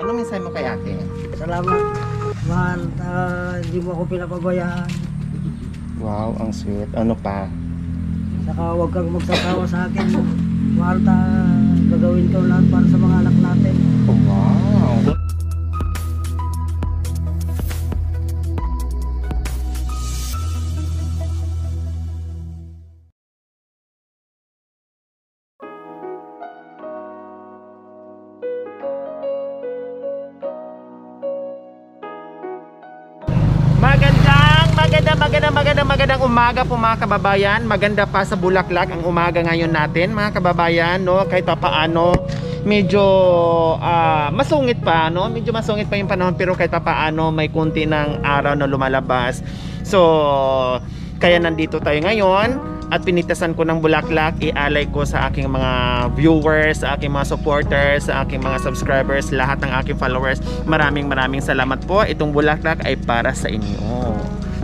Ano mensahe mo kay ate? Salamat. Mahal, hindi mo ako pinapabayaan. Wow, ang sweet. Ano pa? Saka huwag kang magsasawa sa akin. Mahal, gagawin ko lahat para sa mga anak natin. Oh, wow. Magandang umaga po mga kababayan. Maganda pa sa Bulaklak ang umaga ngayon natin mga kababayan, no? Kahit pa paano medyo masungit pa, no? Medyo masungit pa yung panahon, pero kahit pa paano may konti ng araw na lumalabas. So kaya nandito tayo ngayon at pinitasan ko ng bulaklak. Ialay ko sa aking mga viewers, sa aking mga supporters, sa aking mga subscribers, lahat ng aking followers. Maraming salamat po. Itong bulaklak ay para sa inyo,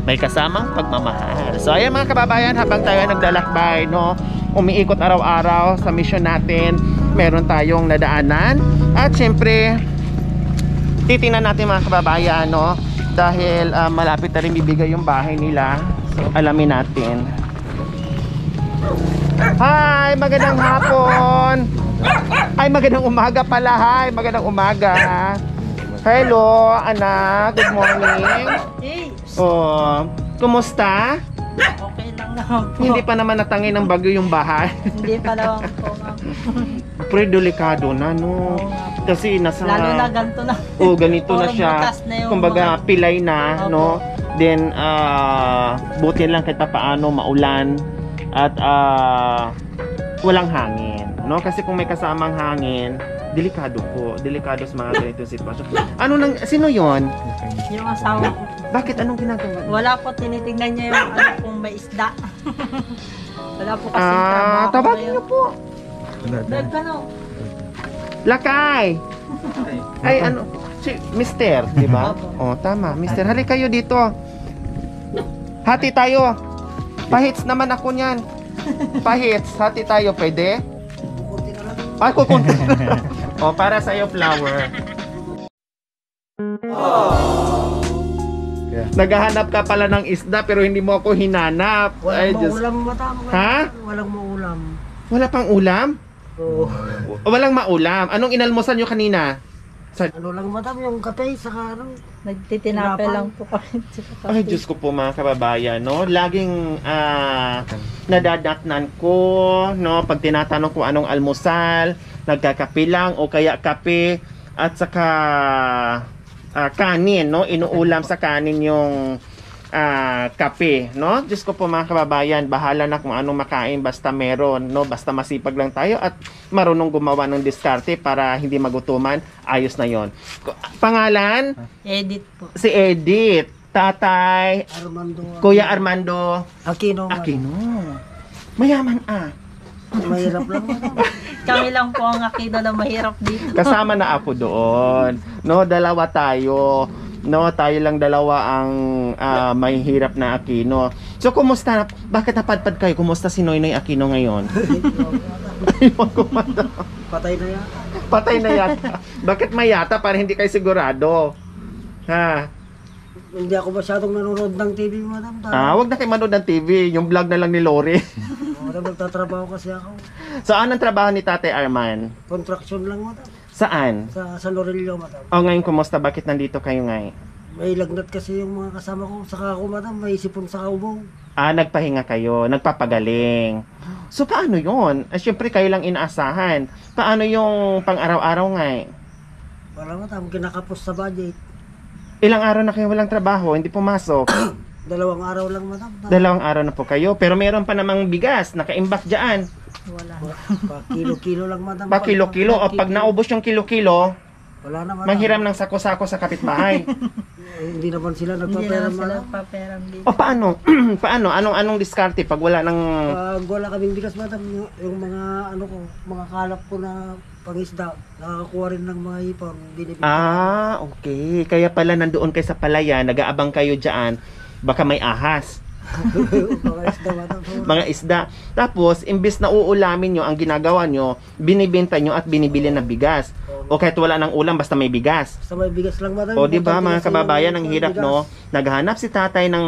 may kasamang pagmamahal. So ayan mga kababayan, habang tayo ay naglalakbay, no, umiikot araw-araw sa mission natin, meron tayong nadaanan at syempre titingnan natin mga kababayan, no, dahil malapit na rin bibigay yung bahay nila. So alamin natin. Hi, magandang hapon. Ay, magandang umaga pala. Hi, magandang umaga. Hello, anak. Good morning. Oh, kumusta? Okay lang naman po. Hindi pa naman natangay ng bagyo yung bahay. Hindi pa naman po. Pero delikado na, no? Kasi nasa... Lalo na ganito na. Oh, ganito na siya. Na kumbaga, mga... pilay na, okay, no? Then, buti lang kahit paano, maulan. At walang hangin, no? Kasi kung may kasamang hangin, delikado po. Delikado sa mga ganitong sitwasyon. Ano nang... Sino yon? Yung asawa ko. Bakit? Anong ginagawa? Wala po, tinitignan niya yung ano, kung may isda. Wala po kasi trabaho. Tawagin niyo po. Ano? Lakay! Ay, ano? Si Mister, di ba? Oh, tama. Mister, hali kayo dito. Hati tayo. Pahits naman ako niyan. Pahits. Hati tayo. Pwede? Ay, kukunti na lang. O, para sa'yo, flower. Oh. Naghahanap ka pala ng isda pero hindi mo ako hinanap. Walang maulam, matama. Ha? Walang maulam. Wala pang ulam? Oo. Walang maulam. Anong inalmosan nyo kanina? Ano lang madam, yung kape, saka ano? Nagtitinapay lang po kami. Ay, Diyos ko po mga kababayan, no? Laging nadadatnan ko, no? Pag tinatanong ko anong almusal, nagkakape lang o kaya kape at saka... kanin, no? Inuulam sa kanin yung kape, no? Diyos ko po mga kababayan, bahala na kung anong makain, basta meron, no? Basta masipag lang tayo at marunong gumawa ng diskarte para hindi magutuman, ayos na yon. Pangalan? Edith po. Si Edith. Tatay? Armando. Kuya Armando? Aquino. Aquino. Mayaman ah. Mahirap lang. Kami lang po ang Aquino na mahirap dito. Kasama na ako doon. No, dalawa tayo. No, tayo lang dalawa ang mahihirap na Aquino. So, kumusta? Bakit napadpad kayo? Kumusta si Noynoy Aquino ngayon? Ayun, kumanda. Patay na yata. Patay na yata. Bakit mayata? Para hindi kayo sigurado. Ha? Hindi ako masyadong nanonood ng TV, madam. Huwag na kayo manood ng TV. Yung vlog na lang ni Lori. Magtatrabaho kasi ako. So, anong trabaho ni Tate Arman? Contraction lang, madam. Saan? Sa Lorillo, madam. O, ngayon, kumusta? Bakit nandito kayo ngayon? May lagnat kasi yung mga kasama ko. Saka ako, madam, may sipon sa kaubaw. Ah, nagpahinga kayo. Nagpapagaling. So, paano yun? Siyempre, kayo lang inaasahan. Paano yung pang-araw-araw ngayon? Wala, madam. Kinakapos sa budget. Ilang araw na kayo walang trabaho? Hindi pumasok? 2 araw lang, madam. 2 araw na po kayo. Pero meron pa namang bigas. Nakaimbak dyan. Wala. Kilo-kilo lang, madam. Pa kilo-kilo. O pag naubos yung kilo-kilo, wala na, madam. Manghiram ng sako-sako sa kapitbahay. Hindi naman sila nagpapera, madam. O paano? Paano? Anong diskarte pag wala ng... Pag wala kaming bigas, madam, yung mga ano ko, mga kalap ko na pangisda, nakakuha rin ng mga hipang binibigay. Ah, okay. Kaya pala nandoon kayo sa palaya, nag-aabang kayo dyan. Baka may ahas. Mga isda. Tapos, imbis na uulamin nyo, ang ginagawa nyo, binibenta nyo at binibili na bigas. O kahit wala ng ulam, basta may bigas. Basta may bigas lang, madam. O diba, mga kababayan, ang hirap, no? Naghanap si tatay ng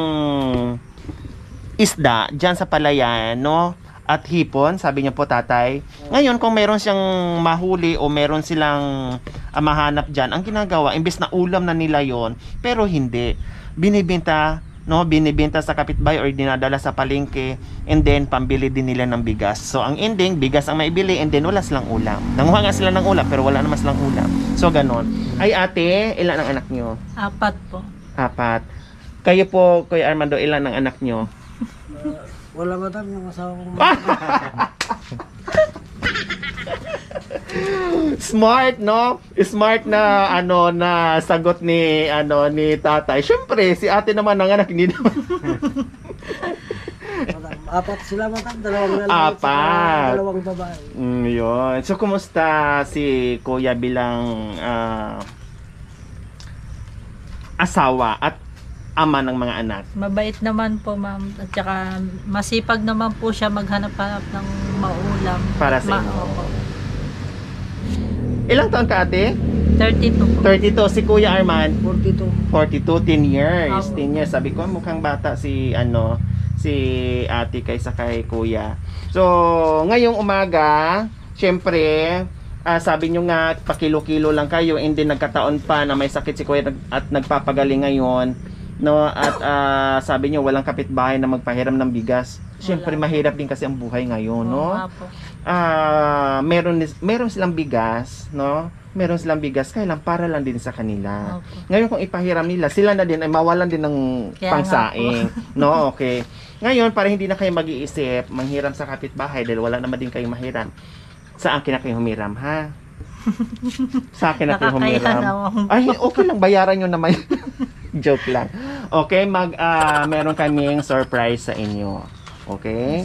isda dyan sa palayan, no? At hipon, sabi niya po tatay. Ngayon, kung meron siyang mahuli o meron silang mahanap dyan, ang ginagawa, imbes na ulam na nila yon, pero hindi. Binibenta, no? Binibenta sa kapitbahay or dinadala sa palengke, and then pambili din nila ng bigas. So ang ending, bigas ang maibili, and then wala silang ulam. Nanguha nga sila ng ulam pero wala naman silang ulam. So ganon. Ay ate, ilan ang anak nyo? 4 po. 4. Kayo po, Kuya Armando, ilan ang anak nyo? Wala madam, yung asawa ko. Smart, no? Smart na ano na sagot ni ano ni tatay. Syempre, si ate naman nanganak din naman. 4 sila madam, 2 lalaki, 2 babae. Yun. So kumusta si Kuya bilang asawa at ama ng mga anak? Mabait naman po, ma'am. At saka masipag naman po siya maghanap-hanap ng maulam. Para sa inyo. Ilang taon ka, ate? 32. 32. Si Kuya Arman? 42. 42, 10 years. Oh. 10 years. Sabi ko, mukhang bata si, ano, si ate kaysa kay Kuya. So, ngayong umaga, syempre, sabi nyo nga, pakilo-kilo lang kayo. Hindi nagkataon pa na may sakit si Kuya at nagpapagaling ngayon. No, at sabi niyo walang kapitbahay na magpahiram ng bigas. Siyempre mahirap din kasi ang buhay ngayon, no? Meron silang bigas, no? Meron silang bigas kaya lang para lang din sa kanila. Okay. Ngayon kung ipahiram nila, sila na din ay mawalan din ng kaya pangsaing, no? Okay. Ngayon para hindi na kayo mag-iisip, manghiram sa kapitbahay dahil wala naman din kayong mahiram. Sa akin na kayo humiram, ha? Sa akin na kayo humiram. Ay, okay lang, bayaran niyo naman. Joke lang. Okay, meron kaming surprise sa inyo. Okay?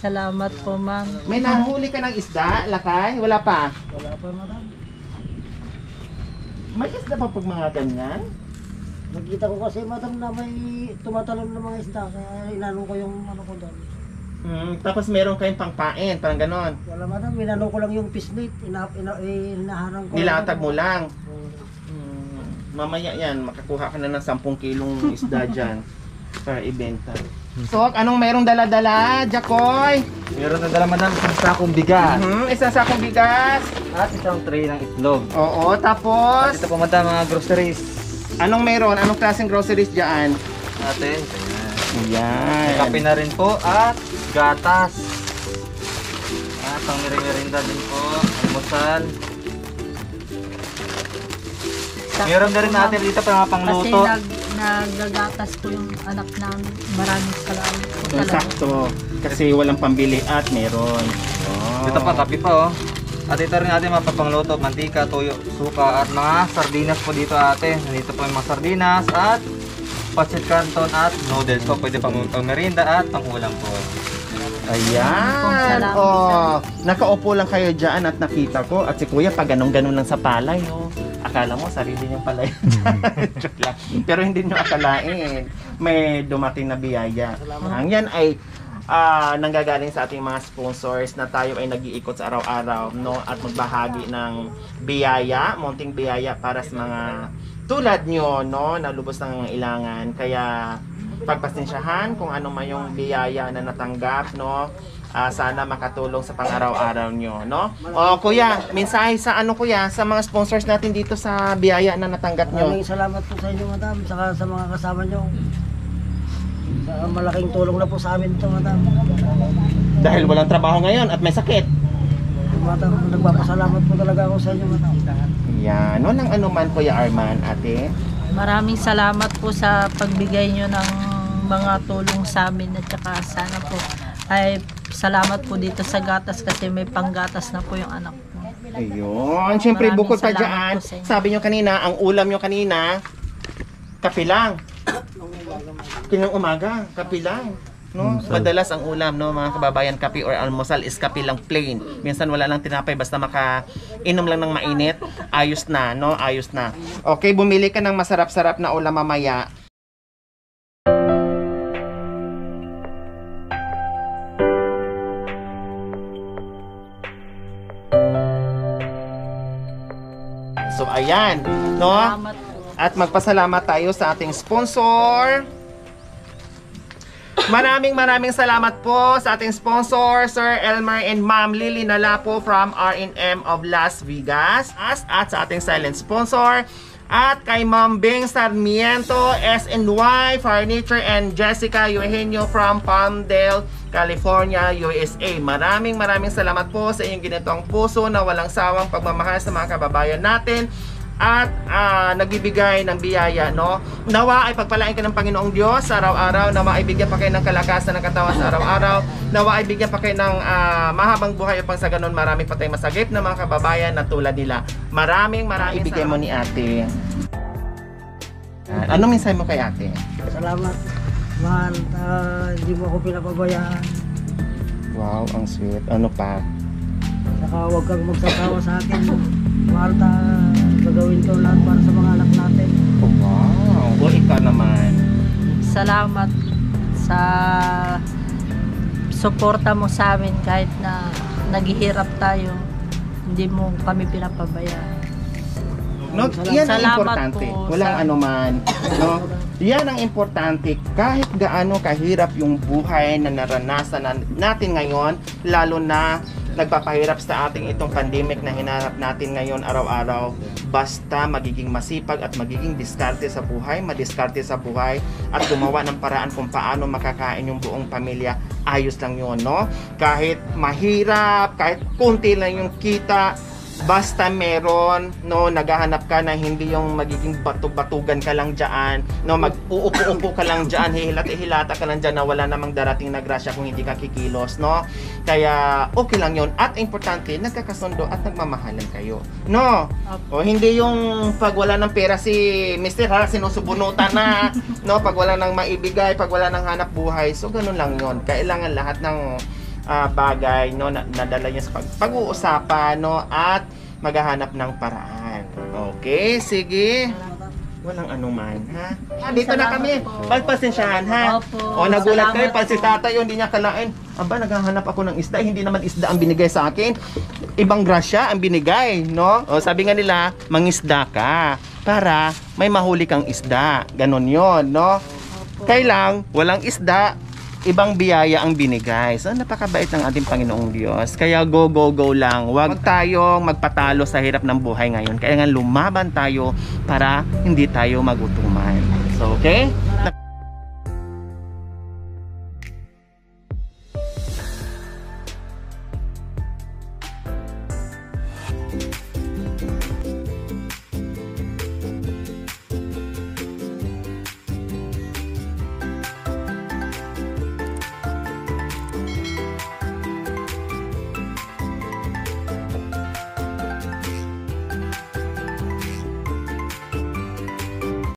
Salamat po, ma'am. May nahuli ka ng isda, Lakay? Wala pa? Wala pa, madam. May isda pa pag mga ganyan? Nakita ko kasi, madam, na may tumatalon ng mga isda. Kaya inano ko yung ano ko doon. Tapos meron kayong pangpain, parang ganon? Wala, madam. Inano ko lang yung fish bait. Inaharang ko. Nilatag mo lang. Mamaya yan, makakuha ka na ng 10 kilong isda dyan para ibenta. So, anong merong dala-dala, Jacoy? Meron na dala, madam, isang sakong bigas. Isang sakong bigas. At isang tray ng itlog. Oo, tapos? At ito po, madam, mga groceries. Anong meron? Anong klaseng groceries dyan? Atin. Ayan. Kape na rin po at gatas. At ang merienda din po, almusal. Meron na rin natin dito para pangluto. Kasi nagagatas ko yung anak ng maraming salamat. Sakto. Kasi walang pambili at meron. Oh. Ito pa, kape pa, oh. At ito rin natin mapapangluto, mantika, toyo, suka at mga sardinas po dito ate. Dito po yung mga sardinas at pancit canton at noodles. So pwede pang merienda at pang ulam po. Ayan. Oh, nakaupo lang kayo dyan at nakita ko. At si Kuya pag ganun-ganun lang sa palay, oh. Akala mo, sarili niyang pala yun. Pero hindi niyo akalain. May dumating na biyaya. Ang yan ay nanggagaling sa ating mga sponsors na tayo ay nag-iikot sa araw-araw, no? At magbahagi ng biyaya, munting biyaya para sa mga tulad nyo, no? Na lubos ng ilangan. Kaya pagpasensyahan kung ano man yung biyaya na natanggap, no? Sana makatulong sa pang-araw-araw nyo, no? O, Kuya, mensahe sa ano, Kuya, sa mga sponsors natin dito sa biyaya na natanggap nyo. Maraming salamat po sa inyo, madam, saka sa mga kasama nyo. Malaking tulong na po sa amin ito, madam. Dahil walang trabaho ngayon at may sakit. Madam, nagpapasalamat po talaga ako sa inyo, madam. Yan, walang anuman, Kuya Arman, ate. Maraming salamat po sa pagbigay nyo ng mga tulong sa amin at saka sana po ay salamat po dito sa gatas kasi may panggatas na po yung anak ko. Ayun, siyempre bukod pa dyan, sabi nyo kanina, ang ulam nyo kanina, kape lang. Kinang umaga, kape lang. No? Madalas ang ulam, no, mga kababayan, kape or almusal is kape lang plain. Minsan wala lang tinapay, basta makainom lang ng mainit, ayos na, no, ayos na. Okay, bumili ka ng masarap-sarap na ulam mamaya. So ayan, no? At magpasalamat tayo sa ating sponsor. Maraming salamat po sa ating sponsor, Sir Elmer and Ma'am Lily Nalapo from R&M of Las Vegas. At sa ating silent sponsor, at kay Ma'am Bing Sarmiento, SNY Furniture, and Jessica Eugenio from Palmdale, California, USA. Maraming salamat po sa inyong ginitong puso na walang sawang pagmamahal sa mga kababayan natin at nagbibigay ng biyaya, no? Nawa ay pagpalain ka ng Panginoong Diyos sa araw-araw, nawa ay bigyan pa kayo ng kalakasan ng katawan sa araw-araw, nawa ay bigyan pa kayo ng mahabang buhay upang sa ganun marami pa tayong masagip na mga kababayan na tulad nila. Maraming ibigay mo ni ate. Ano mensahe mo kay ate? Salamat, mahal, hindi mo ako pinapabayaan. Wow, ang sweet. Ano pa? Saka huwag kang magsasawa sa akin, mahal, gagawin ko lahat para sa mga anak natin. Oh, wow! O, ikaw naman. Salamat sa suporta mo sa amin kahit na naghihirap tayo. Hindi mo kami pinapabayaan. No, yan ang importante. Walang anuman. No? Yan ang importante. Kahit gaano kahirap yung buhay na naranasan natin ngayon, lalo na nagpapahirap sa ating itong pandemic na hinarap natin ngayon araw-araw, basta magiging masipag at magiging diskarte sa buhay, madiskarte sa buhay at gumawa ng paraan kung paano makakain yung buong pamilya, ayos lang yun, no? Kahit mahirap, kahit kunti lang yung kita, basta meron, no, naghahanap ka na hindi yung magiging batug-batugan ka lang dyan, no, mag-uupo-upo ka lang dyan, hihilat-ihilata ka lang dyan na wala namang darating na grasya kung hindi ka kikilos, no? Kaya okay lang yun. At importante, nagkakasundo at nagmamahalan kayo, no? O, hindi yung pag wala ng pera si Mr. Ha, sinusubunutan na, no? Pag wala nang maibigay, pag wala nang hanap buhay, so ganun lang yun. Kailangan lahat ng bagay, no, nadala niya sa pag-uusapan, no, at maghahanap ng paraan. Okay, sige. Walang anuman, ha? Dito na kami. Pagpasensyahan, ha? O, nagulat kayo. Pag si tatay, hindi niya kalain. Aba, naghahanap ako ng isda. Hindi naman isda ang binigay sa akin. Ibang grasya ang binigay, no? O, sabi nga nila, mangisda ka para may mahuli kang isda. Ganon yon, no? Kailang, walang isda, ibang biyaya ang binigay. So, napakabait ng ating Panginoong Diyos. Kaya go lang. Huwag tayong magpatalo sa hirap ng buhay ngayon. Kaya nga lumaban tayo para hindi tayo magutuman. So, okay?